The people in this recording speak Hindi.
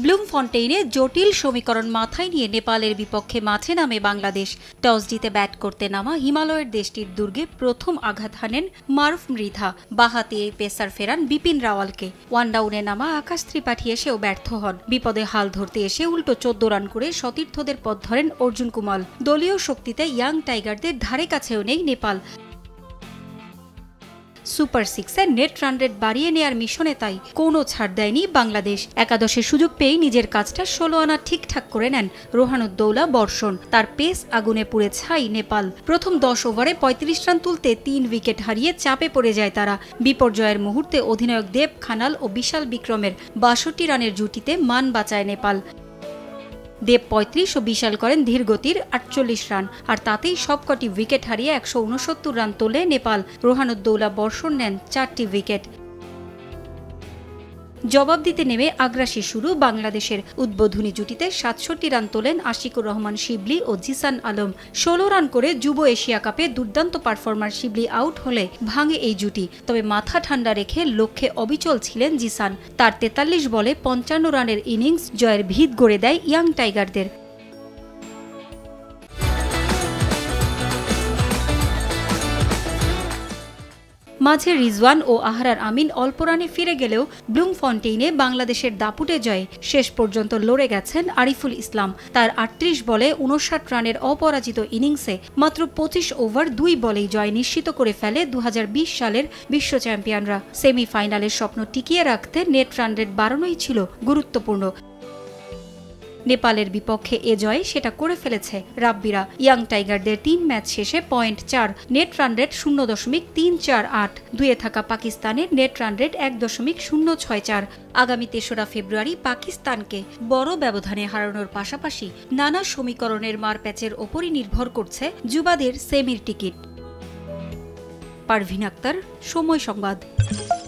ब्लूमफंटेइने जटिल समीकरण माथाय निये नेपालेर विपक्षे माठे नामे बांग्लादेश। टस जीते बैट करते नामा हिमालयेर देशटिर दुर्गे प्रथम आघात हानेन मारुफ मृधा। बाहाते पेसार फेरान विपिन रावलके। वन डाउने नामा आकाश त्रिपाठी एसेओ व्यर्थ हन। विपदे हाल धरते एसे उल्टो 14 रान करे सतीर्थदेर पथ धरेन अर्जुन कुमल। दलीय शक्तिते यांग टाइगारदेर धारे काछेओ नेई नेपाल। सुपर सिक्से नेट रान रेट बाड़िए नेयार मिशने ताई कोनो छाड़ देयनि बांग्लादेश। एकादशे सुयोग पेये निजेर काजटा 16 आना ठीकठाक करे नेन रोहानुद्दौला बर्षण। तार पेस आगुने पुड़े छाई नेपाल। प्रथम 10 ओभारे 35 रान तुलते 3 विकेट हारिए चापे पड़े जाय तारा। विपर्जयेर मुहूर्ते अधिनायक देव खानाल और विशाल विक्रमेर 62 रानेर जुटिते मान बाँचाय नेपाल। देव 35 और विशाल करें धीर गतिर 48 रान और तातेई सबकटी विकेट हारिए 169 रान तोले नेपाल। रोहानुद्दौला बर्षण नेन 4टी विकेट। जवाब दीते नेमे आग्रासी शुरू बांग्लादेशेर। उद्बोधनी जुटीते 67 रान तोलेन आशिकुर रहमान शिबली और जिसान आलम। 16 रान करे जुब एशिया कपे दुर्दान्त परफर्मार शिबली आउट होले भांगे एई जुटी। तबे माथा ठंडा रेखे लक्ष्ये अबिचल छिलेन जिसान। तार 43 बले 55 रानेर इनिंग्स जयेर भित गड़े देय यांग टाइगारदेर। माझे रिजवान और आहरार आमीन अल्प राने फिरे गेलेও ब्लूमफंटेइने बांग्लादेशेर दापुटे जय। शेष पर्यन्त लड़े गेছেন आरिफुल इस्लाम। तार 38 बले 59 रानेर अपराजित इनिंगसे मात्र 25 ओभार 2 बलेई जय निश्चित करे फेले 2020 सालेर विश्व चैम्पियनरा। सेमिफाइनालेर स्वप्न टिकिये राखते नेट रान रेट बाड़ानोई छिलो गुरुत्वपूर्ण। नेपालेर विपक्षे ए जय सेटा करे फेलेछे राब्बीरा। यांग टाइगारदेर 3 मैच शेषे पॉइंट 4 नेट रान रेट 0.348। दुए थाका पाकिस्तानेर नेट रान रेट 1.064। आगामी 23 फेब्रुआरी पाकिस्तानके बड़ व्यवधाने हारानोर पाशापाशी नाना समीकरणेर मारप्याचेर ओपरई निर्भर करछे जुबादेर सेमिर टिकिट। पारवीन आक्तार, समय संबाद।